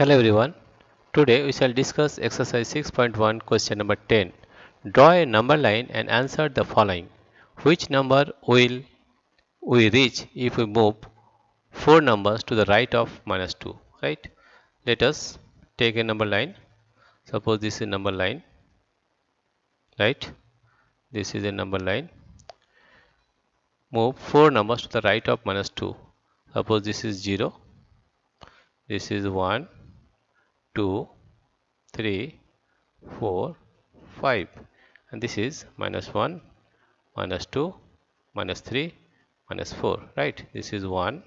Hello everyone, today we shall discuss exercise 6.1 question number 10. Draw a number line and answer the following. Which number will we reach if we move 4 numbers to the right of minus 2, right? Let us take a number line. Suppose this is number line, right? This is a number line. Move 4 numbers to the right of minus 2. Suppose this is 0, this is 1. 2, 3, 4, 5, and this is minus 1, minus 2, minus 3, minus 4, right? This is 1,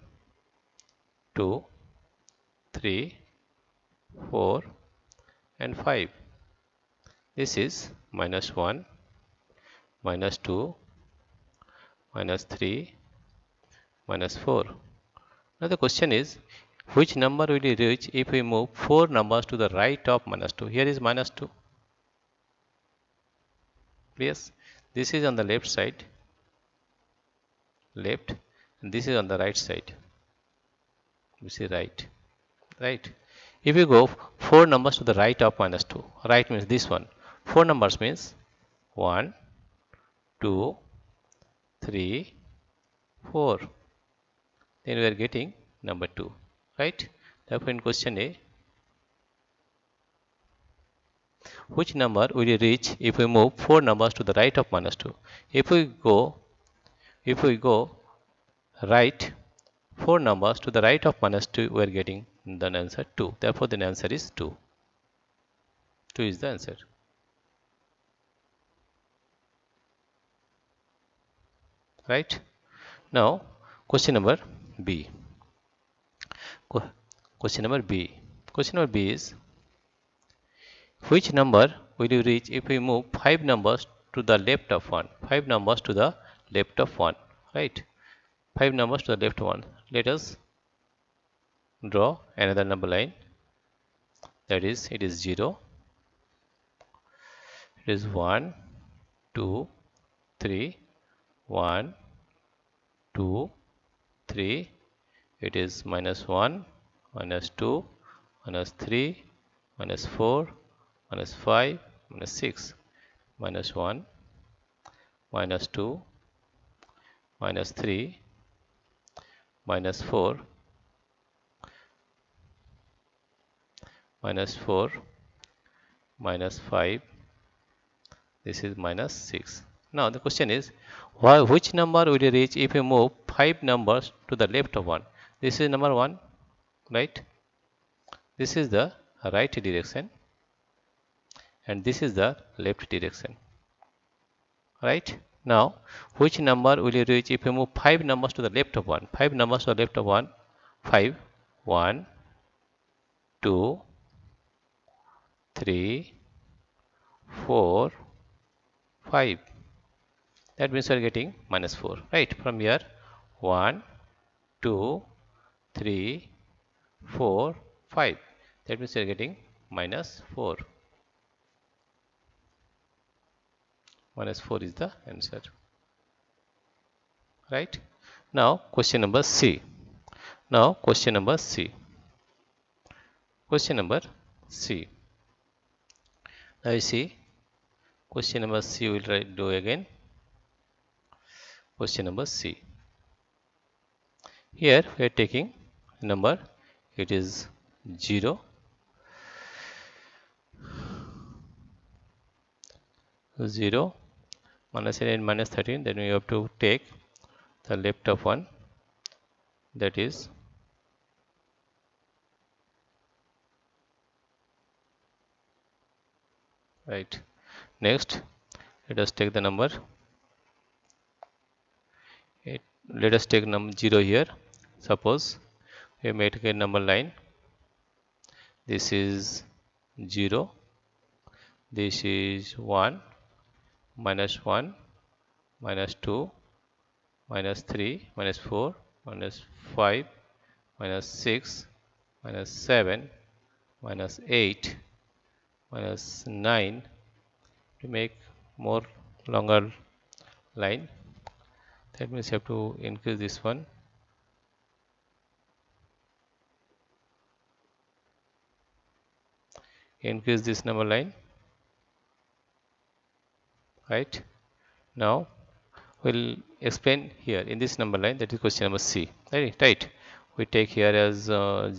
2, 3, 4, and 5. This is minus 1, minus 2, minus 3, minus 4. Now the question is, which number will we reach if we move 4 numbers to the right of minus 2? Here is minus 2. Yes, this is on the left side. Left. And this is on the right side. You see right. Right. If we go 4 numbers to the right of minus 2. Right means this one. 4 numbers means 1, 2, 3, 4. Then we are getting number 2. Right? Therefore, in question A, which number will we reach if we move 4 numbers to the right of minus 2? If we go right 4 numbers to the right of minus 2, we are getting the answer 2. Therefore, the answer is 2. 2 is the answer. Right? Now, question number B. Question number B is, which number will you reach if we move 5 numbers to the left of 1? 5 numbers to the left of 1, right? 5 numbers to the left of 1. Let us draw another number line. That is, it is 0. It is 1, 2, 3, 1, 2, 3. It is minus 1, minus 2, minus 3, minus 4, minus 5, minus 6, minus 1, minus 2, minus 3, minus 4, minus 4, minus 5, this is minus 6. Now the question is, which number will you reach if you move 5 numbers to the left of 1? This is number 1, right? This is the right direction and this is the left direction, right? Now, which number will you reach if you move 5 numbers to the left of 1? 5 numbers to the left of 1, 5, 1, 2, 3, 4, 5. That means we are getting minus 4, right? From here, 1, 2, 3, 4, 5. That means you are getting minus 4. Minus 4 is the answer. Right? Now, question number C. Now you see, question number C we will do again. Question number C. Here we are taking number. It is 0. So 0 minus 8 and minus 13. Then we have to take the left of 1. That is 8. Right. Next, let us take the number. Let us take number 0 here. Suppose we make a number line. This is 0. This is 1, minus 1, minus 2, minus 3, minus 4, minus 5, minus 6, minus 7, minus 8, minus 9. To make more longer line. That means you have to increase this one. increase this number line. Right, now we'll explain here in this number line, that is question number C. Right, we take here as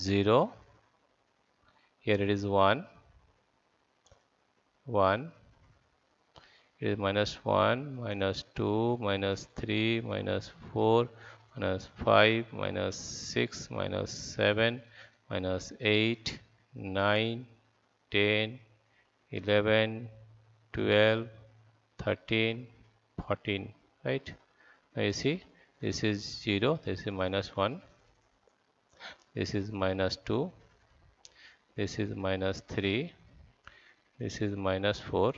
0, here it is 1 1, it is -1 -2 -3 -4 -5 -6 -7 -8 9 10 11 12 13 14. Right, now you see this is 0, this is -1, this is -2, this is -3, this is -4,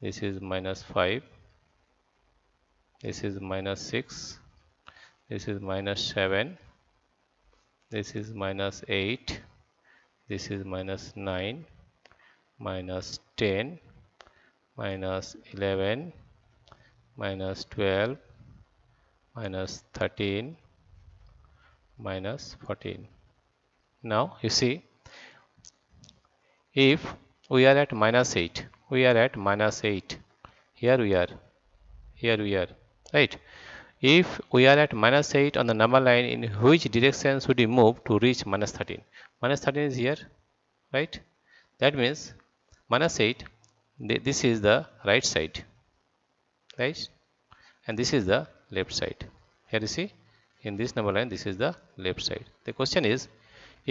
this is -5, this is -6, this is -7, this is -8, this is -9, -10, -11, -12, -13, -14. Now you see, if we are at -8, we are at -8, here we are, right? If we are at -8 on the number line, in which direction should we move to reach -13? -13 is here, right? That means -8, this is the right side, right? And this is the left side. Here you see, in this number line, this is the left side. The question is,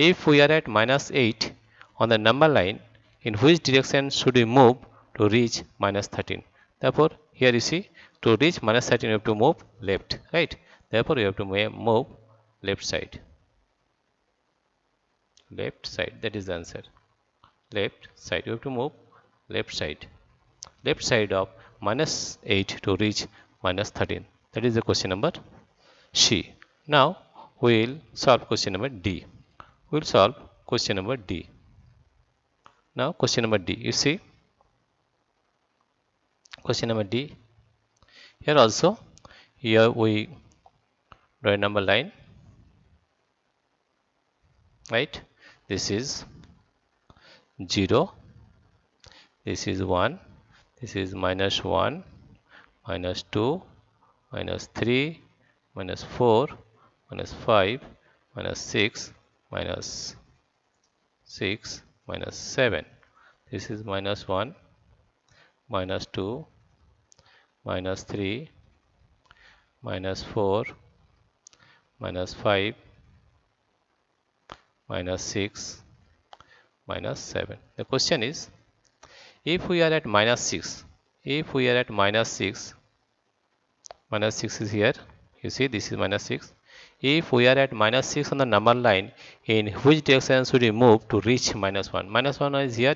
if we are at -8 on the number line, in which direction should we move to reach -13? Therefore, here you see, to reach -13, we have to move left, right? Therefore, we have to move left side. Left side, that is the answer. Left side, we have to move left side. Left side of -8 to reach -13. That is the question number C. Now, we will solve question number D. We will solve question number D. Now, question number D, you see, question number D, here also, here we draw a number line, right? This is 0, this is 1, this is -1, -2, -3, -4, -5, -6, -7. This is -1, -2, -3, -4, -5, -6, -7. The question is, if we are at -6, if we are at -6 is here, you see this is -6. If we are at -6 on the number line, in which direction should we move to reach -1? -1 is here,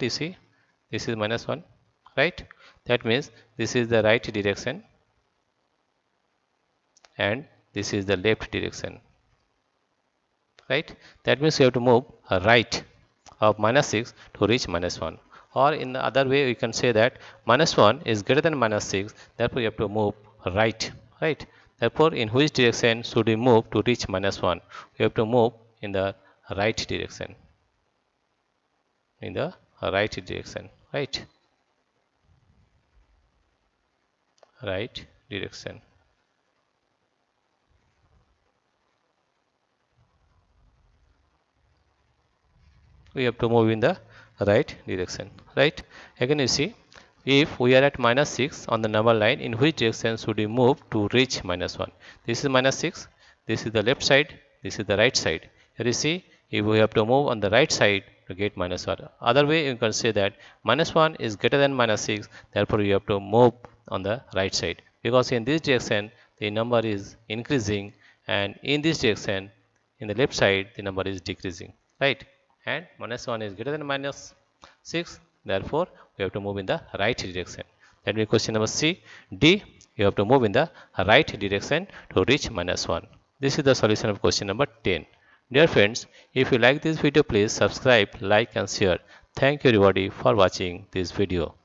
you see, this is -1, right? That means this is the right direction and this is the left direction, right? That means we have to move right of -6 to reach -1. Or in the other way, we can say that -1 is greater than -6, therefore you have to move right, right? Therefore, in which direction should we move to reach -1? We have to move in the right direction. In the right direction, right? Right direction. We have to move in the right direction, right? Again, you see, if we are at -6 on the number line, in which direction should we move to reach -1? This is -6, this is the left side, this is the right side. Here you see, if we have to move on the right side to get -1. Other way, you can say that -1 is greater than -6, therefore you have to move on the right side. Because in this direction, the number is increasing, and in this direction, in the left side, the number is decreasing, right? And -1 is greater than -6, therefore we have to move in the right direction. That will be question number C. D, you have to move in the right direction to reach -1. This is the solution of question number 10. Dear friends, if you like this video, please subscribe, like and share. Thank you everybody for watching this video.